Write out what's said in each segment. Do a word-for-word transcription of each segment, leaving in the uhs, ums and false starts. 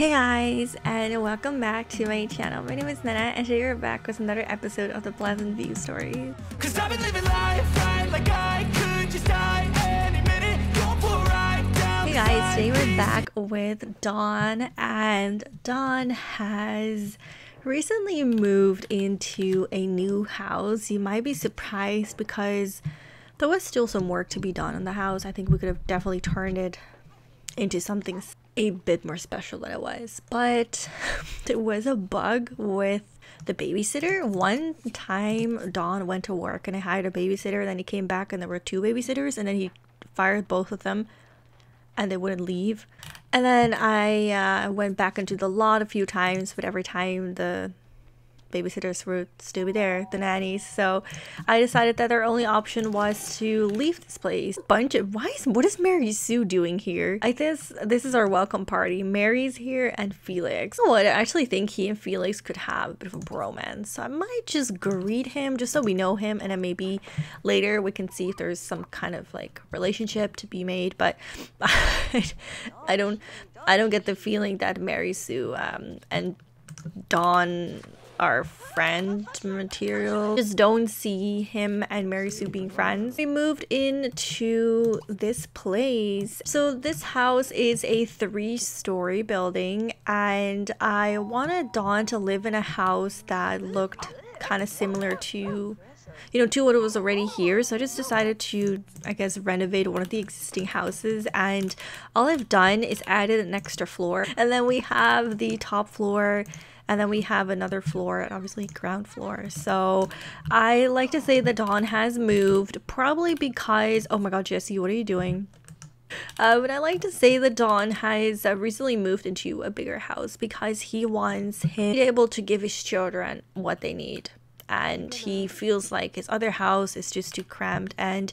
Hey guys, and welcome back to my channel. My name is Nana, and today we're back with another episode of the Pleasant View Story. Cause I've been living life right, like I could just die any minute. Go for a ride down. Hey guys, today we're back with Dawn, and Dawn has recently moved into a new house. You might be surprised because there was still some work to be done on the house. I think we could have definitely turned it into something a bit more special than it was, but there was a bug with the babysitter. One time Don went to work and I hired a babysitter, and then he came back and there were two babysitters, and then he fired both of them and they wouldn't leave. And then I uh, went back into the lot a few times, but every time the babysitters would still be there, the nannies. So I decided that their only option was to leave this place. Bunch of why is what is Mary Sue doing here? I guess this is our welcome party. Mary's here and Felix. Oh, I actually think he and Felix could have a bit of a bromance. So I might just greet him just so we know him, and then maybe later we can see if there's some kind of like relationship to be made. But I don't, I don't get the feeling that Mary Sue um, and Dawn our friend material. Just don't see him and Mary Sue being friends. We moved into this place. So this house is a three-story building, and I wanted Dawn to live in a house that looked kind of similar to, you know, to what was already here. So I just decided to, I guess, renovate one of the existing houses, and all I've done is added an extra floor. And then we have the top floor, and then we have another floor, and obviously ground floor. So I like to say that Dawn has moved, probably because, oh my god, Jesse, what are you doing? Uh, but I like to say that Dawn has uh, recently moved into a bigger house because he wants him to be able to give his children what they need. And he feels like his other house is just too cramped, and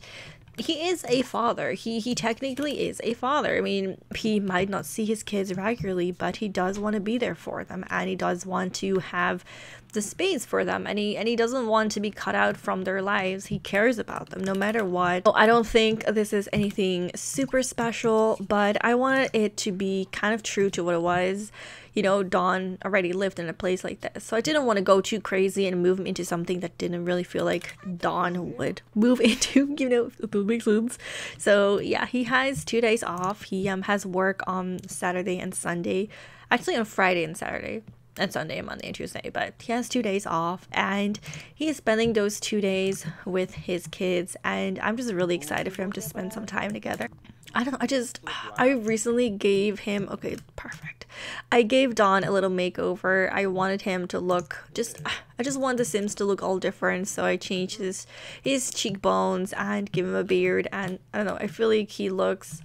he is a father. He he technically is a father. I mean, he might not see his kids regularly, but he does want to be there for them, and he does want to have the space for them, and he and he doesn't want to be cut out from their lives. He cares about them no matter what. So I don't think this is anything super special, but I wanted it to be kind of true to what it was. You know, Dawn already lived in a place like this, so I didn't want to go too crazy and move him into something that didn't really feel like Dawn would move into, you know, if it makes sense. So yeah, he has two days off. He um has work on Saturday and Sunday, actually on Friday and Saturday, and Sunday and Monday and Tuesday, but he has two days off, and he is spending those two days with his kids, and I'm just really excited for him to spend some time together. I don't know, I just, I recently gave him, okay, perfect. I gave Don a little makeover. I wanted him to look, just, I just want the Sims to look all different, so I changed his, his cheekbones and give him a beard, and I don't know, I feel like he looks...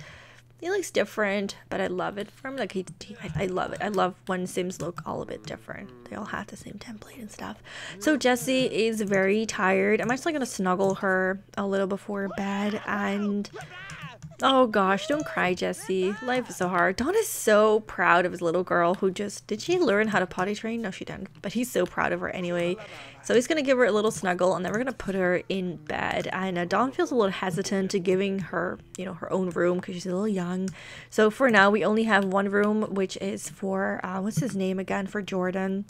He looks different, but I love it for him. Like he, he I, I love it. I love when Sims look all a bit different. They all have the same template and stuff. So Jessie is very tired. I'm actually gonna snuggle her a little before bed, and oh gosh, don't cry, Jessie. Life is so hard. Don is so proud of his little girl who just did she learn how to potty train? No, she didn't. But he's so proud of her anyway. So he's gonna give her a little snuggle, and then we're gonna put her in bed. And uh, Dawn feels a little hesitant to giving her, you know, her own room because she's a little young. So for now, we only have one room, which is for uh, what's his name again? For Jordan.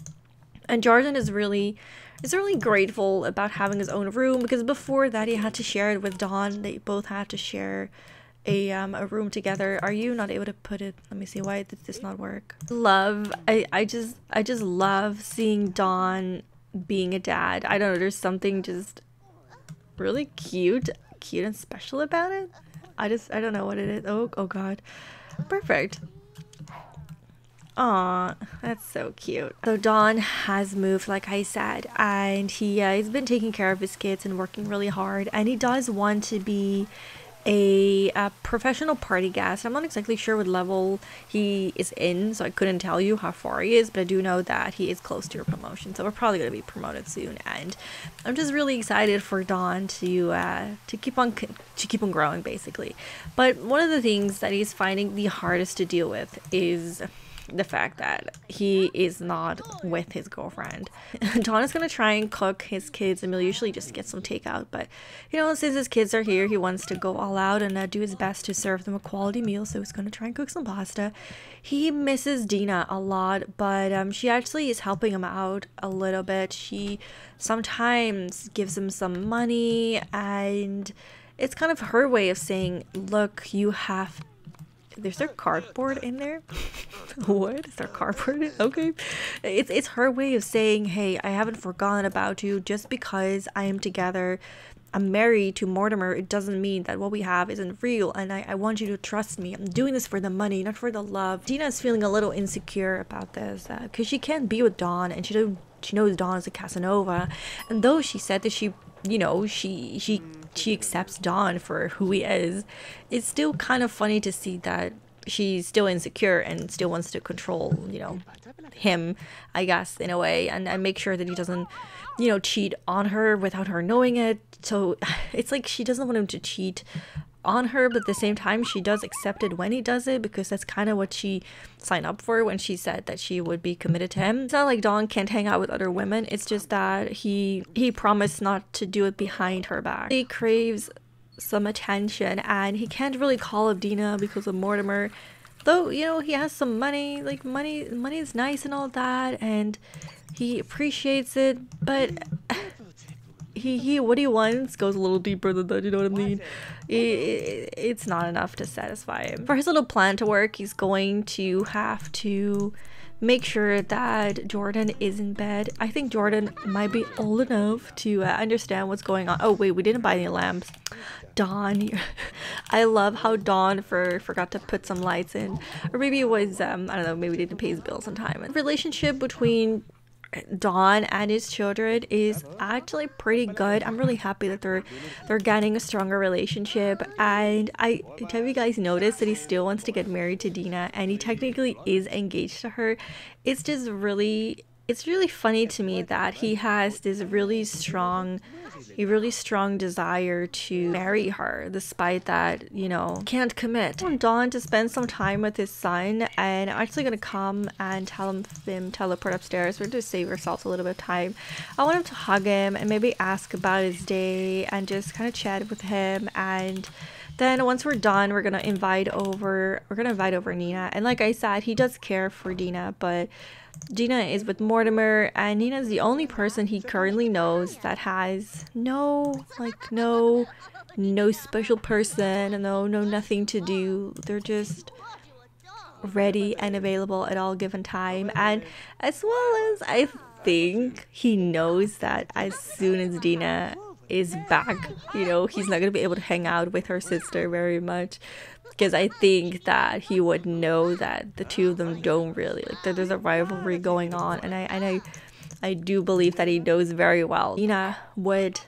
And Jordan is really, is really grateful about having his own room, because before that he had to share it with Dawn. They both had to share A, um, a room together. Are you not able to put it? Let me see. Why did this not work? Love. I, I just I just love seeing Dawn being a dad. I don't know. There's something just really cute, cute and special about it. I just I don't know what it is. Oh, oh God. Perfect. Aw, that's so cute. So Dawn has moved, like I said, and he uh, he's been taking care of his kids and working really hard, and he does want to be A, a professional party guest. I'm not exactly sure what level he is in, so I couldn't tell you how far he is, but I do know that he is close to your promotion, so we're probably going to be promoted soon. And I'm just really excited for Dawn to uh, to keep on to keep on growing, basically. But one of the things that he's finding the hardest to deal with is the fact that he is not with his girlfriend. Don is gonna try and cook his kids, and he'll usually just get some takeout, but you know, since his kids are here, he wants to go all out and uh, do his best to serve them a quality meal, so he's gonna try and cook some pasta. He misses Dina a lot, but um, she actually is helping him out a little bit. She sometimes gives him some money, and it's kind of her way of saying, look, you have... Is there cardboard in there? What? Is there cardboard? Okay. It's, it's her way of saying, hey, I haven't forgotten about you. Just because I am together, I'm married to Mortimer, it doesn't mean that what we have isn't real, and I, I want you to trust me. I'm doing this for the money, not for the love. Dina is feeling a little insecure about this because uh, she can't be with Dawn, and she, don't, she knows Dawn is a Casanova. And though she said that she, you know, she... she she accepts Don for who he is, it's still kind of funny to see that she's still insecure and still wants to control, you know, him, I guess, in a way, and, and make sure that he doesn't, you know, cheat on her without her knowing it. So it's like she doesn't want him to cheat on her, but at the same time she does accept it when he does it, because that's kind of what she signed up for when she said that she would be committed to him. It's not like Don can't hang out with other women, it's just that he he promised not to do it behind her back. He craves some attention, and he can't really call up Dina because of Mortimer, though, you know, he has some money, like money money is nice and all that, and he appreciates it, but He, he what he wants goes a little deeper than that, you know what I mean? It, it, it's not enough to satisfy him. For his little plan to work, he's going to have to make sure that Jordan is in bed. I think Jordan might be old enough to uh, understand what's going on. Oh wait, we didn't buy any lamps. Dawn, I love how Dawn for forgot to put some lights in, or maybe it was um I don't know, maybe didn't pay his bills on time. The relationship between Don and his children is actually pretty good. I'm really happy that they're they're getting a stronger relationship, and I have you guys noticed that he still wants to get married to Dina, and he technically is engaged to her. It's just really it's really funny to me that he has this really strong a really strong desire to marry her, despite that, you know, can't commit. I want Don to spend some time with his son, and I'm actually gonna come and tell him, him teleport upstairs. We're gonna save ourselves a little bit of time. I want him to hug him and maybe ask about his day and just kind of chat with him, and then once we're done, we're gonna invite over we're gonna invite over Nina. And like I said, he does care for Dina, but Dina is with Mortimer, and Nina is the only person he currently knows that has no, like, no, no special person, and no, no, nothing to do. They're just ready and available at all given time. And as well as I think he knows that as soon as Dina is back, you know, he's not going to be able to hang out with her sister very much, because I think that he would know that the two of them don't really like that there's a rivalry going on, and I and I I do believe that he knows very well. Nina would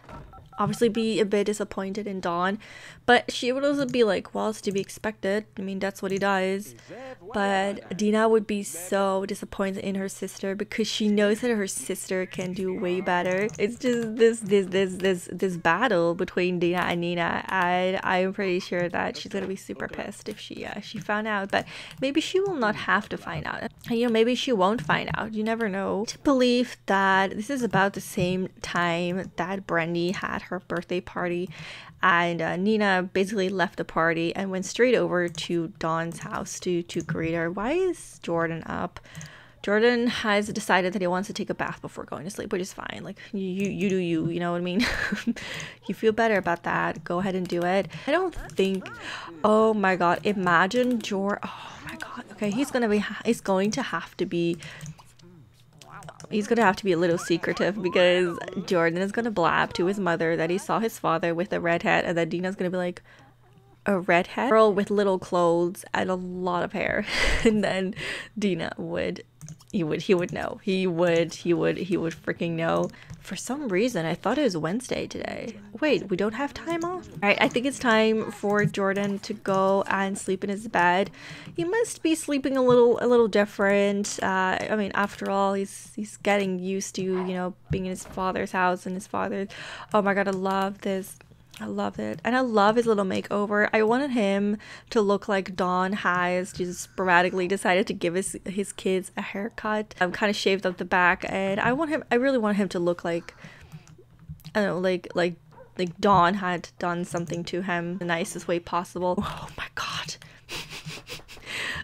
obviously be a bit disappointed in Dawn, but she would also be like, well, it's to be expected. I mean, that's what he does. But Dina would be so disappointed in her sister, because she knows that her sister can do way better. It's just this this this this this battle between Dina and Nina, and I'm pretty sure that she's gonna be super pissed if she uh, she found out. But maybe she will not have to find out, and you know, maybe she won't find out, you never know. To believe that this is about the same time that Brandy had her birthday party, and uh, Nina basically left the party and went straight over to Dawn's house to to greet her. Why is Jordan up? Jordan has decided that he wants to take a bath before going to sleep, which is fine. Like, you you do you, you know what I mean? You feel better about that, go ahead and do it. I don't think, oh my god, imagine Jordan, oh my god, okay, he's gonna be, he's going to have to be He's gonna have to be a little secretive, because Jordan is gonna blab to his mother that he saw his father with a redhead, and then Dina's gonna be like, a redhead girl with little clothes and a lot of hair, and then Dina would, he would, he would know, he would, he would, he would freaking know. For some reason, I thought it was Wednesday today. Wait, we don't have time off? All right, I think it's time for Jordan to go and sleep in his bed. He must be sleeping a little, a little different. Uh, I mean, after all, he's he's getting used to, you know, being in his father's house and his father. Oh my god, I love this. I love it. And I love his little makeover. I wanted him to look like Dawn has just sporadically decided to give his, his kids a haircut. I'm kind of shaved up the back, and I want him, I really want him to look like, I don't know, like, like, like Dawn had done something to him the nicest way possible. Oh my god.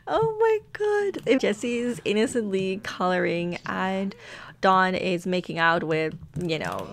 Oh my god. If Jesse is innocently coloring and Dawn is making out with, you know,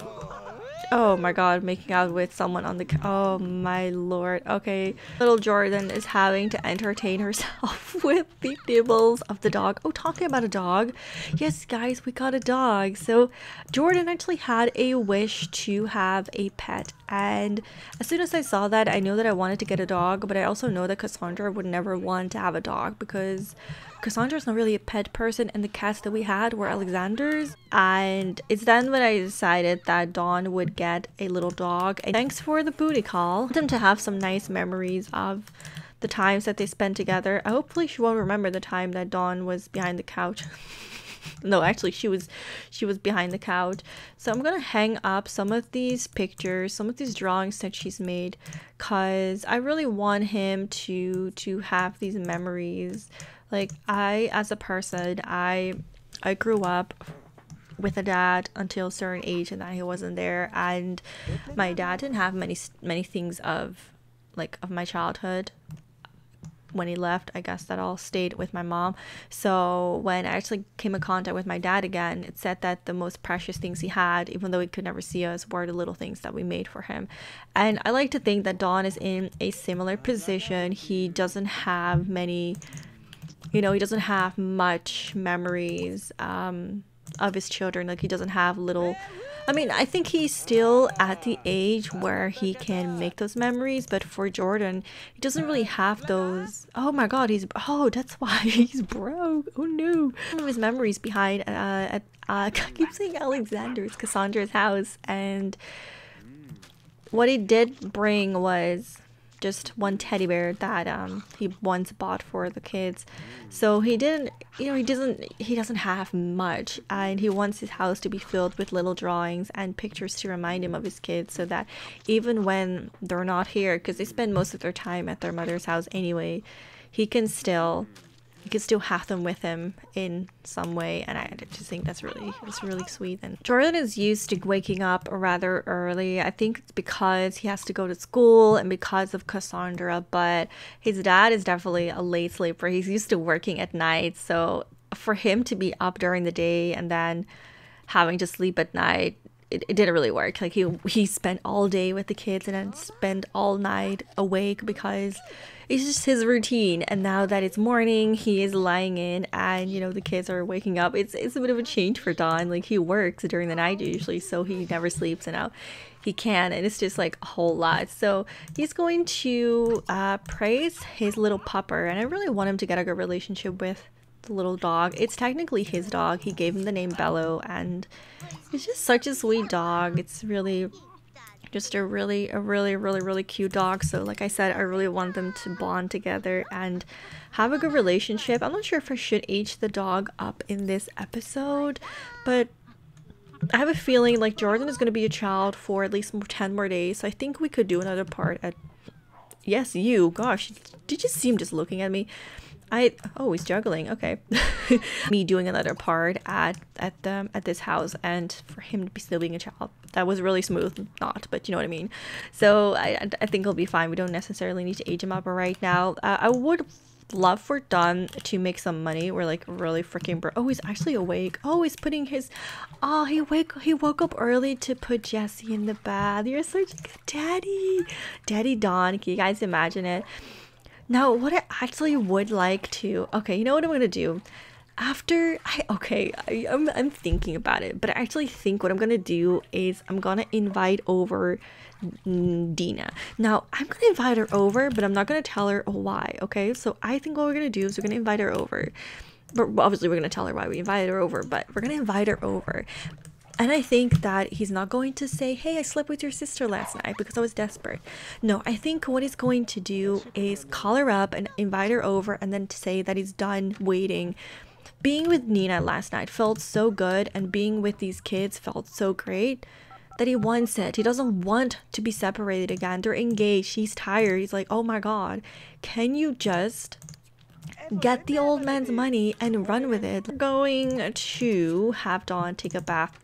oh my god, making out with someone on the, oh my lord. Okay, little Jordan is having to entertain herself with the nibbles of the dog. Oh, talking about a dog, yes guys, we got a dog. So Jordan actually had a wish to have a pet, and as soon as I saw that, I know that I wanted to get a dog, but I also know that Cassandra would never want to have a dog because Cassandra's not really a pet person, and the cats that we had were Alexander's. And it's then when I decided that Dawn would get a little dog, and thanks for the booty call. I want them to have some nice memories of the times that they spent together. Hopefully she won't remember the time that Dawn was behind the couch. No, actually she was she was behind the couch. So I'm gonna hang up some of these pictures, some of these drawings that she's made, because I really want him to to have these memories. Like, I, as a person, I I grew up with a dad until a certain age, and then he wasn't there, and my dad didn't have many many things of like of my childhood. When he left, I guess that all stayed with my mom. So when I actually came in contact with my dad again, it said that the most precious things he had, even though he could never see us, were the little things that we made for him. And I like to think that Dawn is in a similar position. He doesn't have many, you know, he doesn't have much memories um of his children. Like, he doesn't have little, I mean, I think he's still at the age where he can make those memories, but for Jordan, he doesn't really have those. Oh my god, he's, oh, that's why he's broke. Oh no. Some of his memories behind uh at uh, I keep saying Alexander's, Cassandra's house, and what he did bring was just one teddy bear that um he once bought for the kids. So he didn't, you know, he doesn't he doesn't have much, and he wants his house to be filled with little drawings and pictures to remind him of his kids, so that even when they're not here, because they spend most of their time at their mother's house anyway, he can still he can still have them with him in some way. And I just think that's really, it's really sweet. And Jordan is used to waking up rather early. I think it's because he has to go to school and because of Cassandra, but his dad is definitely a late sleeper. He's used to working at night, so for him to be up during the day and then having to sleep at night, It, it didn't really work. Like, he he spent all day with the kids and then spent all night awake because it's just his routine. And now that it's morning, he is lying in and, you know, the kids are waking up. It's it's a bit of a change for Don. Like, he works during the night usually, so he never sleeps, and now he can, and it's just like a whole lot. So he's going to uh, praise his little pupper, and I really want him to get a good relationship with the little dog. It's technically his dog. He gave him the name Bello, and it's just such a sweet dog. It's really just a really a really really really cute dog. So like I said, I really want them to bond together and have a good relationship. I'm not sure if I should age the dog up in this episode, but I have a feeling like Jordan is going to be a child for at least ten more days, so I think we could do another part at, yes, you, gosh, did you see him just looking at me? I oh he's juggling, okay. Me doing another part at at them at this house, and for him to be still being a child. That was really smooth, not, but you know what I mean. So I I think he'll be fine. We don't necessarily need to age him up right now. Uh, I would love for Don to make some money. We're like really freaking broke. Oh, he's actually awake. Oh, he's putting his, oh, he wake he woke up early to put Jesse in the bath. You're such a good daddy, daddy Don. Can you guys imagine it? Now, what I actually would like to, okay, you know what I'm gonna do? After I, okay, I, I'm, I'm thinking about it, but I actually think what I'm gonna do is I'm gonna invite over Dina. Now, I'm gonna invite her over, but I'm not gonna tell her why, okay? So I think what we're gonna do is we're gonna invite her over. But obviously we're gonna tell her why we invited her over, but we're gonna invite her over. And I think that he's not going to say, hey, I slept with your sister last night because I was desperate. No, I think what he's going to do is call her up and invite her over, and then to say that he's done waiting. Being with Nina last night felt so good, and being with these kids felt so great, that he wants it. He doesn't want to be separated again. They're engaged. He's tired. He's like, oh my God, can you just get the old man's money and run with it? We're going to have Dawn take a bath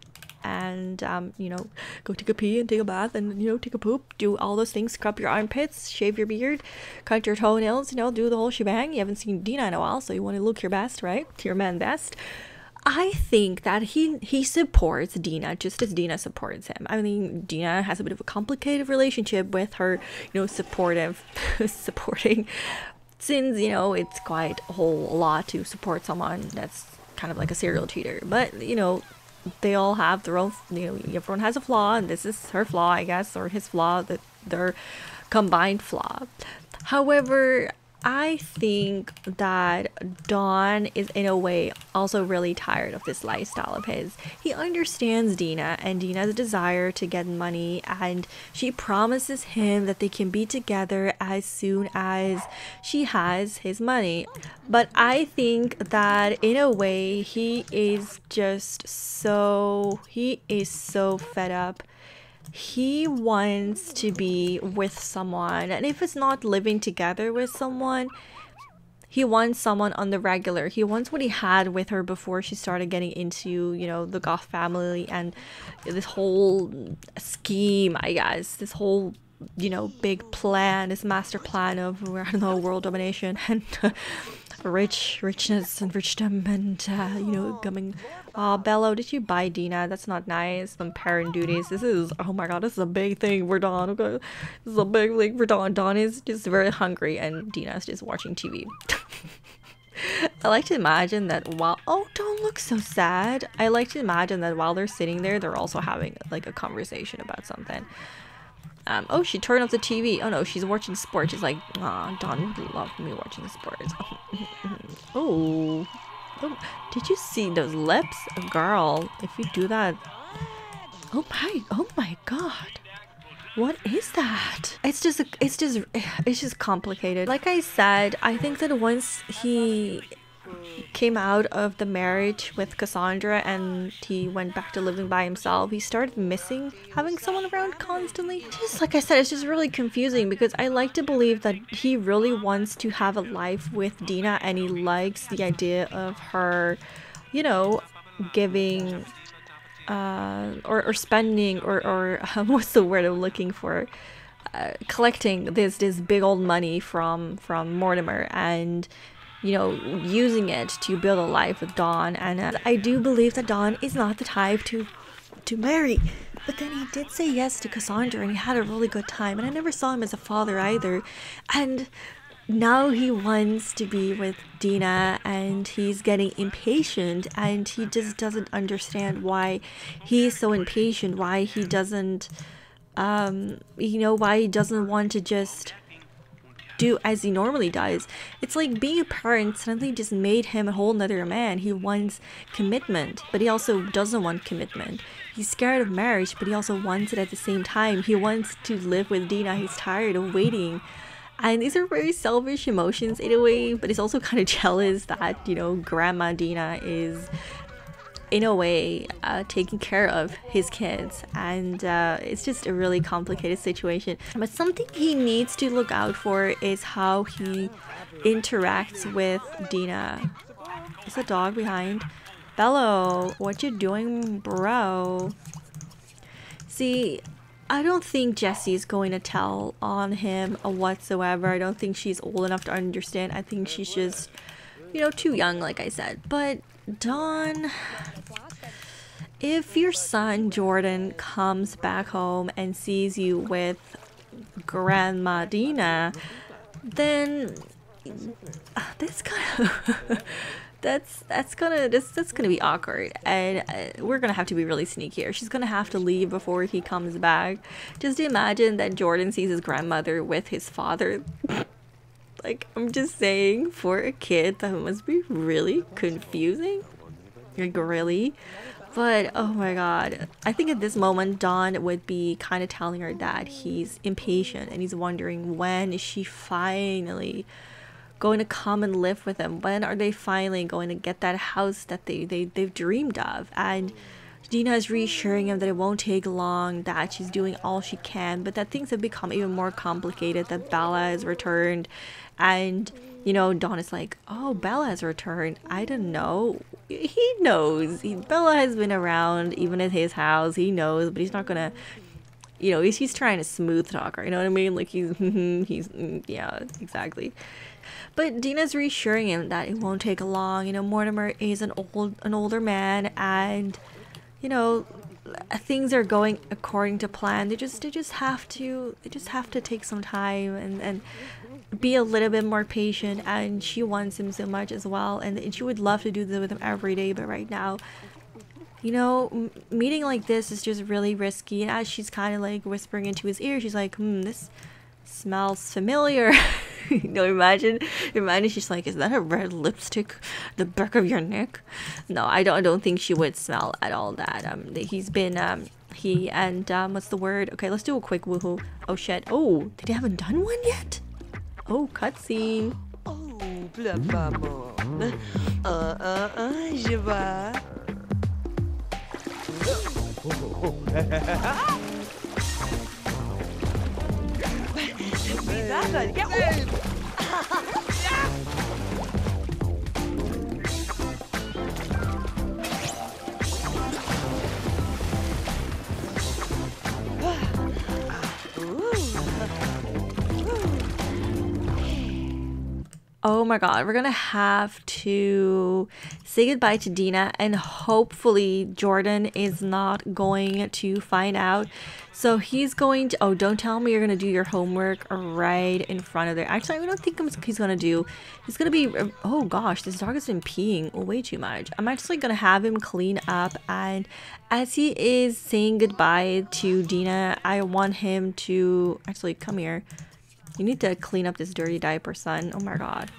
and um you know, go take a pee and take a bath and, you know, take a poop, do all those things, scrub your armpits, shave your beard, cut your toenails, you know, do the whole shebang. You haven't seen Dina in a while, so you want to look your best, right? Your man best. I think that he he supports Dina just as Dina supports him. I mean, Dina has a bit of a complicated relationship with her, you know, supportive supporting, since, you know, it's quite a whole lot to support someone that's kind of like a serial cheater. But, you know, they all have their own, you know, everyone has a flaw, and this is her flaw, I guess, or his flaw, that their combined flaw. However, I think that Don is in a way also really tired of this lifestyle of his. He understands Dina and Dina's desire to get money, and she promises him that they can be together as soon as she has his money. But I think that in a way he is just so, he is so fed up. He wants to be with someone, and if it's not living together with someone, he wants someone on the regular. He wants what he had with her before she started getting into, you know, the Goth family and this whole scheme, I guess, this whole, you know, big plan, this master plan of, I don't know, world domination and rich richness and richdom and uh, you know, coming. Oh, Bello, did you buy Dina? That's not nice. Some parent duties. This is, oh my God, this is a big thing for Dawn. Okay, this is a big thing for Dawn. Dawn is just very hungry and Dina's just watching T V. I like to imagine that while, oh, don't look so sad. I like to imagine that while they're sitting there, they're also having like a conversation about something. Um, oh, she turned off the T V. Oh no, she's watching sports. She's like, ah, Don really loved me watching sports. Oh, oh, did you see those lips? Girl, if you do that. Oh my, oh my God. What is that? It's just, it's just, it's just complicated. Like I said, I think that once he came out of the marriage with Cassandra and he went back to living by himself, he started missing having someone around constantly. Just like I said, it's just really confusing, because I like to believe that he really wants to have a life with Dina and he likes the idea of her, you know, giving uh or, or spending or or um, what's the word I'm looking for, uh, collecting this this big old money from from Mortimer and, you know, using it to build a life with Dawn. And uh, I do believe that Dawn is not the type to to marry, but then he did say yes to Cassandra and he had a really good time, and I never saw him as a father either. And now he wants to be with Dina and he's getting impatient, and he just doesn't understand why he's so impatient, why he doesn't um you know, why he doesn't want to just do as he normally does. It's like being a parent suddenly just made him a whole nother man. He wants commitment, but he also doesn't want commitment. He's scared of marriage, but he also wants it at the same time. He wants to live with Dina. He's tired of waiting. And these are very selfish emotions in a way, but he's also kind of jealous that, you know, Grandma Dina is in a way uh, taking care of his kids. And uh, it's just a really complicated situation. But something he needs to look out for is how he interacts with Dina. Is the dog behind? Bello, what you doing, bro? See, I don't think Jesse is going to tell on him whatsoever. I don't think she's old enough to understand. I think she's just, you know, too young, like I said. But Dawn, if your son Jordan comes back home and sees you with Grandma Dina, then that's kind of that's that's gonna that's, that's gonna be awkward, and we're gonna have to be really sneaky here. She's gonna have to leave before he comes back. Just imagine that Jordan sees his grandmother with his father. Like, I'm just saying, for a kid, that must be really confusing. Like, really? But, oh my God. I think at this moment, Dawn would be kind of telling her that he's impatient and he's wondering, when is she finally going to come and live with him? When are they finally going to get that house that they, they, they've dreamed of? And Dina is reassuring him that it won't take long, that she's doing all she can, but that things have become even more complicated, that Bella has returned. And, you know, Don is like, oh, Bella has returned. I don't know. He knows. He, Bella has been around, even at his house. He knows, but he's not going to, you know, he's, he's trying to smooth talk her. You know what I mean? Like, he's, he's, yeah, exactly. But Dina's reassuring him that it won't take long. You know, Mortimer is an old, an older man, and, you know, things are going according to plan. They just, they just have to, they just have to take some time and, and be a little bit more patient. And she wants him so much as well, and, and she would love to do this with him every day. But right now, you know, m meeting like this is just really risky. And as she's kind of like whispering into his ear, she's like, hmm, this smells familiar. You know, imagine, imagine she's like, is that a red lipstick the back of your neck? No, I don't, I don't think she would smell at all that. Um, he's been, um, he and, um, what's the word? Okay, let's do a quick woohoo. Oh, shit. Oh, they haven't done one yet? Oh, cutscene. Oh, blah, blah, blah. Uh, uh, uh, je vais. Oh my god, we're gonna have to say goodbye to Dina, and hopefully Jordan is not going to find out. So he's going to, oh, don't tell me you're going to do your homework right in front of there. Actually, I don't think he's going to do, he's going to be, oh gosh, this dog has been peeing way too much. I'm actually going to have him clean up, and as he is saying goodbye to Dina, I want him to, actually, come here. You need to clean up this dirty diaper, son. Oh my god.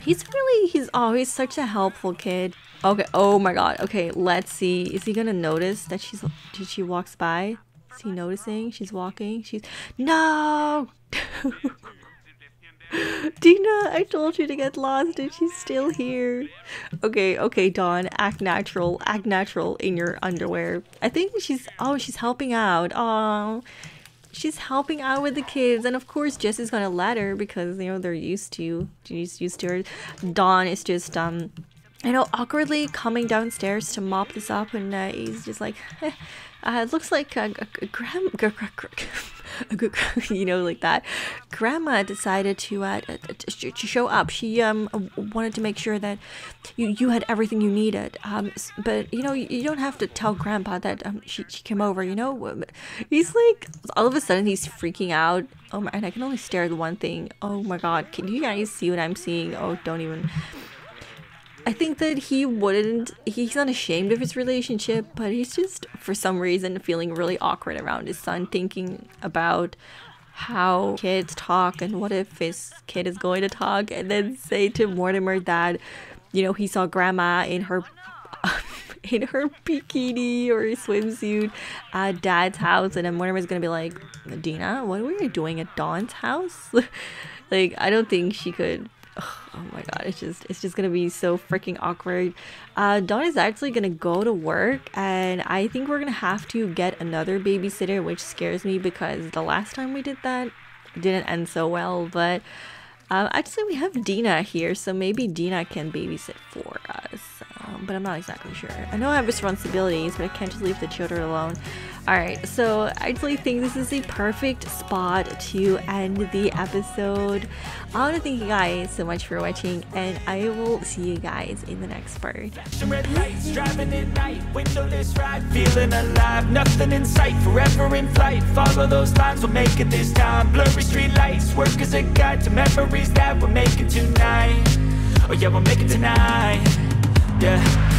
He's really, he's always such a helpful kid. Okay, oh my god. Okay, let's see. Is he going to notice that she's, did she walks by? Is he noticing? She's walking. She's... No! Dina, I told you to get lost and she's still here. Okay, okay, Dawn. Act natural. Act natural in your underwear. I think she's... Oh, she's helping out. Oh, she's helping out with the kids. And of course, Jesse's gonna let her because, you know, they're used to... She's used to her. Dawn is just, um... you know, awkwardly coming downstairs to mop this up, and uh, he's just like... Uh, it looks like a, a, a grandma, you know, like that. Grandma decided to uh, to, to show up. She um wanted to make sure that you you had everything you needed. Um, but you know, you don't have to tell Grandpa that um she she came over. You know, he's like, all of a sudden he's freaking out. Oh my, and I can only stare at one thing. Oh my God, can you guys see what I'm seeing? Oh, don't even. I think that he wouldn't, he's not ashamed of his relationship, but he's just, for some reason, feeling really awkward around his son, thinking about how kids talk and what if his kid is going to talk and then say to Mortimer that, you know, he saw Grandma in her in her bikini or his swimsuit at Dad's house, and then Mortimer's gonna be like, Dina, what were you doing at Dawn's house? Like, I don't think she could... Oh my god, it's just it's just gonna be so freaking awkward. uh Dawn is actually gonna go to work, and I think we're gonna have to get another babysitter, which scares me because the last time we did that didn't end so well. But um actually, we have Dina here, so maybe Dina can babysit for us, um, but I'm not exactly sure. I know I have responsibilities, but I can't just leave the children alone. All right, so I actually think this is the perfect spot to end the episode. I want to thank you guys so much for watching, and I will see you guys in the next part. Red lights, driving at night, windowless ride, feeling alive, nothing in sight, forever in flight. Follow those lines, we'll make it this time. Blurry street lights work as a guide to memories that we're making tonight. Oh yeah, we'll make it tonight. Yeah.